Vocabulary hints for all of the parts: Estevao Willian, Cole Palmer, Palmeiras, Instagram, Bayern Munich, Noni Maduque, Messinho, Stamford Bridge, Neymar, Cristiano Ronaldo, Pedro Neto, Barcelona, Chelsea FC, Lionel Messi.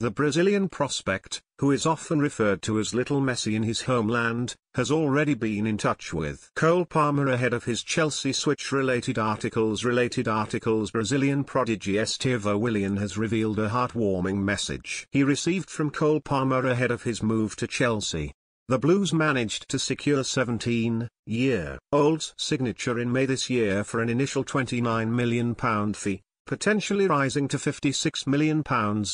The Brazilian prospect, who is often referred to as Little Messi in his homeland, has already been in touch with Cole Palmer ahead of his Chelsea switch. Related articles. Brazilian prodigy Estevao Willian has revealed a heartwarming message he received from Cole Palmer ahead of his move to Chelsea. The Blues managed to secure 17-year-old's signature in May this year for an initial £29 million fee, potentially rising to £56 million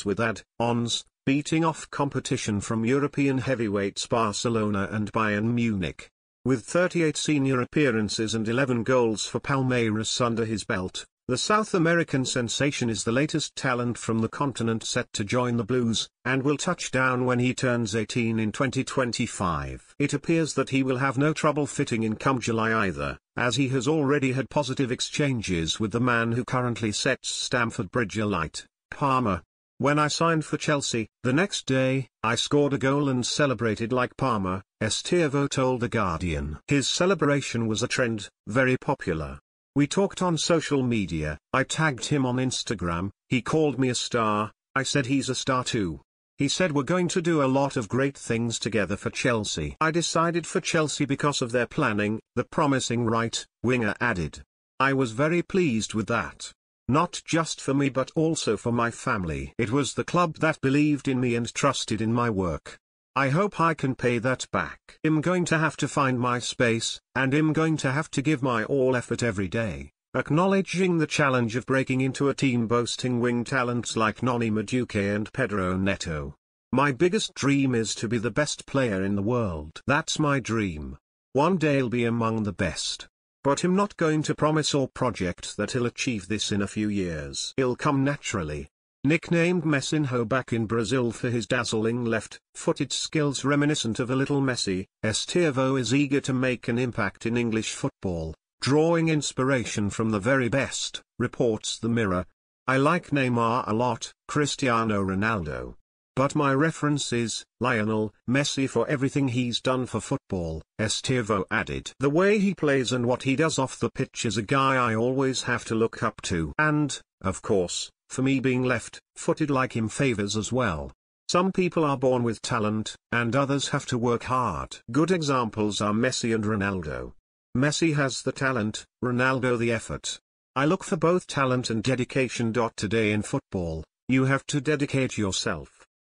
with add-ons, beating off competition from European heavyweights Barcelona and Bayern Munich. With 38 senior appearances and 11 goals for Palmeiras under his belt, the South American sensation is the latest talent from the continent set to join the Blues, and will touch down when he turns 18 in 2025. It appears that he will have no trouble fitting in come July either, as he has already had positive exchanges with the man who currently sets Stamford Bridge alight, Palmer. "When I signed for Chelsea, the next day, I scored a goal and celebrated like Palmer," Estevao told The Guardian. His celebration was a trend, very popular. "We talked on social media, I tagged him on Instagram, he called me a star, I said he's a star too. He said we're going to do a lot of great things together for Chelsea. I decided for Chelsea because of their planning," the promising right winger added. "I was very pleased with that. Not just for me but also for my family. It was the club that believed in me and trusted in my work. I hope I can pay that back. I'm going to have to find my space, and I'm going to have to give my all effort every day." Acknowledging the challenge of breaking into a team boasting wing talents like Noni Maduque and Pedro Neto. "My biggest dream is to be the best player in the world. That's my dream. One day I'll be among the best. But I'm not going to promise or project that he'll achieve this in a few years. It'll come naturally." Nicknamed Messinho back in Brazil for his dazzling left-footed skills reminiscent of a Little Messi, Estevao is eager to make an impact in English football, drawing inspiration from the very best, reports The Mirror. "I like Neymar a lot, Cristiano Ronaldo. But my reference is Lionel Messi for everything he's done for football," Estevao added. "The way he plays and what he does off the pitch is a guy I always have to look up to. And, of course, for me being left-footed like him favors as well. Some people are born with talent, and others have to work hard. Good examples are Messi and Ronaldo. Messi has the talent, Ronaldo the effort. I look for both talent and dedication. Today in football, you have to dedicate yourself.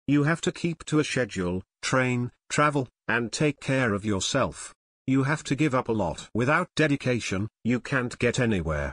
You have to keep to a schedule, train, travel, and take care of yourself. You have to give up a lot. Without dedication, you can't get anywhere.